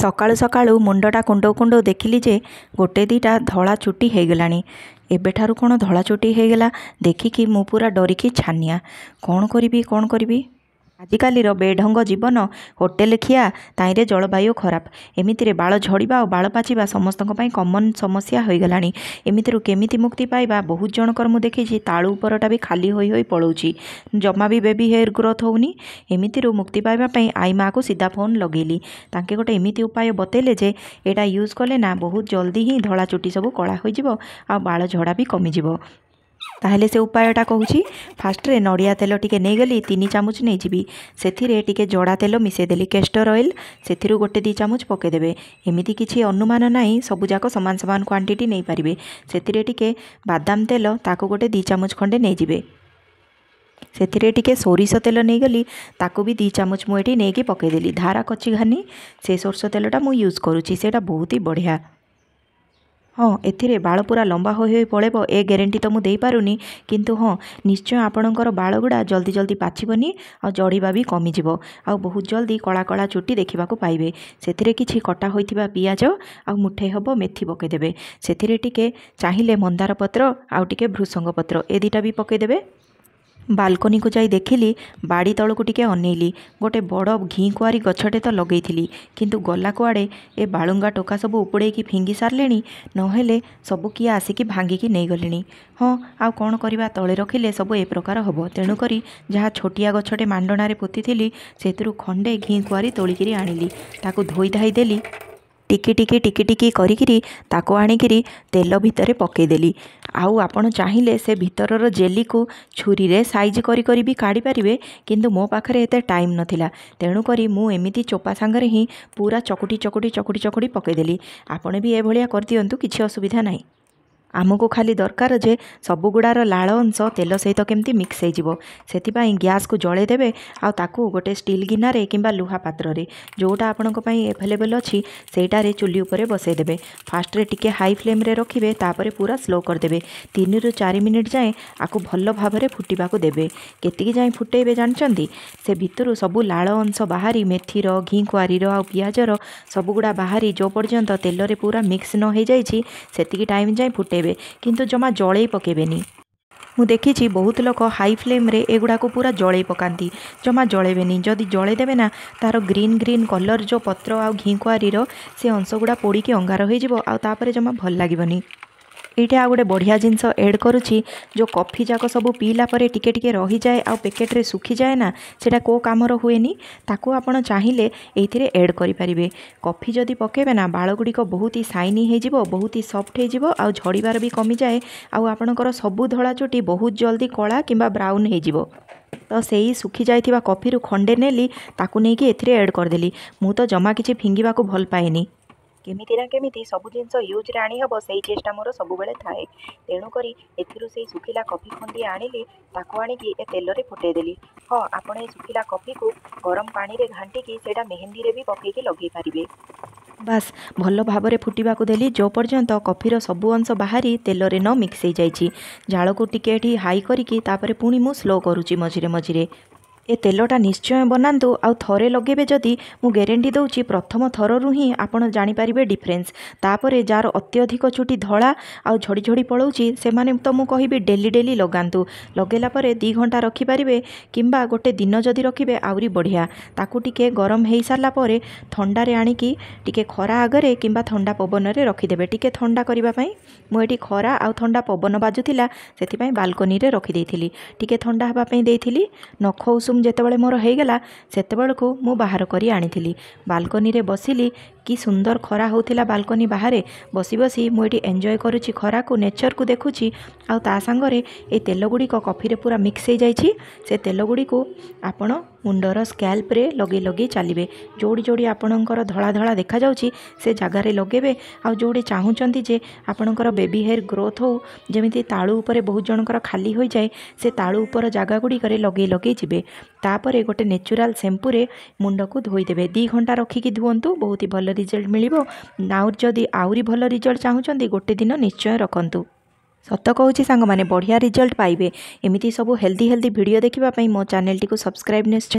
सकाळु सकाळु मुंडा कुंडो कुंडो देखिली जे गोटे दीटा धला चुटी होगलाणी। एबेठारु कोण धला चुटी होगला देखिकी मु पूरा डरिकी छानिया। कौन करी आजिकालीर बेढंग जीवन होटेल खिया ताईरे जलवायु खराब। एमितिर बाल झड़िबा और बाल पाचिबा समस्तक पई कॉमन समस्या होगलाणी। एमितिर केमिति मुक्ति पाइबा बहुत जनकर मु देखिछि ताळु उपरटा भी खाली होई होई पळौछि, जम्मा भी बेबी हेयर ग्रोथ होउनी। एमितिर मुक्ति पाइबा पई आई माँ को सीधा फोन लगेली। तांके गोटे एमिति उपाय बतेले जे एटा यूज कले ना बहुत जल्दी ही धला चुटी सब कला होई जिवो आ बाल झड़ा भी कमी जिवो। ताहले से उपायटा कहूँ फास्ट रे नड़िया तेल टिके नहीं गली 3 चामच नहीं जी, से टिके जड़ा तेल मिसेदेली कैस्टर ऑयल से गोटे 2 चामच पकईदेवे। एमिति किसी अनुमान नाई, सबुजाक सामान सामान क्वांटिटी नहीं पारे। से टिके बादाम तेल ताको गोटे 2 चामच खंडे नहींजे। से टिके सोरिष तेल नहीं गली ताको भी 2 चामच मुझे नहीं पकईदेली। धारा कची घानी से सोरस तेलटा मुझ यूज करुँची, से बहुत ही बढ़िया। हाँ, एथिरे बाल पूरा लंबा होई पड़ेब ए ग्यारंटी तो मुझे पारुनी, किंतु हाँ निश्चय आपणकर बालगुड़ा जल्दी जल्दी पाचिबनी आ जड़ीबा भी कमीजिव आ बहुत जल्दी कला कला चुट्टी देखा पाइबे। सेथिरे किछि कटा होइथिबा पियाज आ मुठे हब मेथी पकईदेवे। सेथिरे टिके चाहिए मंदार पत्र आउ टिके भृसंग पत्र ए दिटा भी पकईदेवे। बालकोनी को जाई देखिली, बाड़ी तलू को टिके अनेली। गोटे बड़ घी कुआरी गछटे तो लगे किंतु गला कुआड़े ए बालुंगा टोका सब उपड़े की फिंगी सारे नहेले सबू किए आसिकी भांगिकी नहीं गले। हाँ आउ कौन करवा, तले रखिले सब ए प्रकार हब। तेणुक जहाँ छोटिया गछटे मांडणार पोती से खंडे घी कुआरी तोलिकी आनिली, ताकू धोई धाई देली। टिकी टिकी करी ताको आनिकी तेल भितर पकईदेली। आउ आपण चाहिए से भितरर जेली को छुरी रे साइज करी भी काढ़ी पारे, किंतु मो पाखरे एते टाइम नथिला। तेणुक मु एमिति चोपा सांगरे ही पूरा चकुटी चकुटी पकईदेली। आपण भी ए भलिया कर दियंतु, किछि असुविधा नाही। आमको खाली दरकार जे सबुगुड़ार लाल अंश तेल सहित केमती मिक्स हो। गैस को जलैदेवे आउ गोटे स्टील गिनारे किंबा लुहा पात्र रे जोटा आपणकों एभेलेबल अच्छी सेटारे चुली उपरे बसईदेवे। फास्ट रे टिके हाई फ्लेम रे रखिबे, तापरे पूरा स्लो करदेवे। 3 ରୁ 4 मिनिट जाए आपको भल भाव फुटा को देवे। केतिकी जाए फुटेबे जानचंदी, से भितर सबू लाल अंश बाहरी मेथीर घी कुआरीर आ पियाजर सबुगुड़ा बाहरी जो पर्यंत तेल रे पूरा मिक्स न हो जाए सेतिकी टाइम जाए फुटे, किंतु जमा जलई पकेबेनी। मु देखिछि बहुत लोक हाई फ्लेम रे एगुड़ा को पूरा जलई पकांती, जमा जलैबेनी। जदि जलई देबे ना तार ग्रीन कलर जो पत्र आ घी कुआरीर से अंशगुड़ा पोड़िकी अंगार हो जिवो, आ तापरे जमा भल लागबनी। एटा आ गोटे बढ़िया जिनस एड करुछि जो कॉफी जाक सब पीला परे टिके टिके रही जाए आ पैकेट रे सुखी जाए ना, सेटा को कामर हुएनी। ताको आपण चाहिए एथिरे एड करि परिबे। कॉफी जदि पकेबे ना बाळगुडी को बहुत ही शाइनी हे जिवो, बहुत ही सॉफ्ट हे जिवो आ झड़ीबार भी कमी जाए आ आपणकर सबु धला चुटी बहुत जल्दी कला किंबा ब्राउन हे जिवो। तो सही सुखी जाइथिबा कॉफी रु खंडे नेली, ताकू नै कि एथिरे एड कर देली। मु तो जमा किछि फिंगीबा को भल पाएनी, केमिति ना केमिति सब जिनस यूज्रे आनीहब से चेष्टा मोर सबुबले थाए। तेणुक ए सुखिला कॉफी खुंदी आनिली, ताको आनिकी ए तेल रे फुटेदेली। हाँ आपण ए सुखिला कॉफी को गरम पानी रे घांटिकी सेटा मेहंदी रे भी पकेकी लगे पारिबे। बास भल भाव फुटा को देली जो पर्यंत कॉफीर सबु अंश बाहरी तेल रे न मिक्स हो जाइछि। झाल को टिके एठी हाई करिकी तापरे पुणी मु स्लो करूची मझिरे मझिरे। ए तेलटा निश्चय बनातु, आउ थरे लगेबे जदि मु ग्यारंटी दउची प्रथम थर रु ही आपण जानि परिबे डिफरेंस। तापरे जार अत्यधिक चुटी धला आउ झड़ी झड़ी पळौची सेमाने तो मु कहिबे डेली लगांतु। लगेला परे 2 घंटा रखि परिबे किंबा गोटे दिन जदि रखिबे आउरी बढ़िया। ताकू टिके गरम हेई सारला परे ठंडा रे आनिकी टिके खरा आगरे किंबा ठंडा पवन रे रखि देबे टिके ठंडा करिबा पई। मु एठी खरा आउ ठंडा पवन बाजुतिला सेति पई बालकनी रे रखि देइथिली, टिके ठंडा हबा पई देइथिली। नखौ जेतेबेले मोर होईगला सेतेबेलकु मु बाहर करी आनिथिली। बालकनी रे बसिली, कि सुंदर खरा होउथिला बालकनी बाहरे। बसी बसी मु एटी एंजॉय करूची खरा को, नेचर को देखुची। आ ता संगरे ए तेलगुडी को कॉफी रे पूरा मिक्स हो जाइछि। से तेलगुडी को आपण मुंडर स्कैल्प रे लगे चलिबे। जोड़ी जोड़ी आपणकर धला धला देखा जाउची से जगह रे लगेबे। आ जोड़ी चाहूचंती जे आपणकर बेबी हेयर ग्रोथ हो, जेमिति ताळु ऊपर बहुत जनकर खाली हो जाए से ताळु ऊपर जगह गुडी करे लगे जिवे। तापर गोटे नेचुराल शैम्पू रे मुंड को धोईदेवे। 2 घंटा रखिकी धुवंतु, बहुत ही भल रिजल्ट मिलिबो। नाउर जदि आउरी भल रिजल्ट चाहूचंती गोटे दिन निश्चय रखंतु। सत कहूँ सांग माने बढ़िया रिजल्ट पाइबे। एमिति सब हेल्दी हेल्दी वीडियो देखिबा पई मो चैनल टी को सब्सक्राइब निश्चय।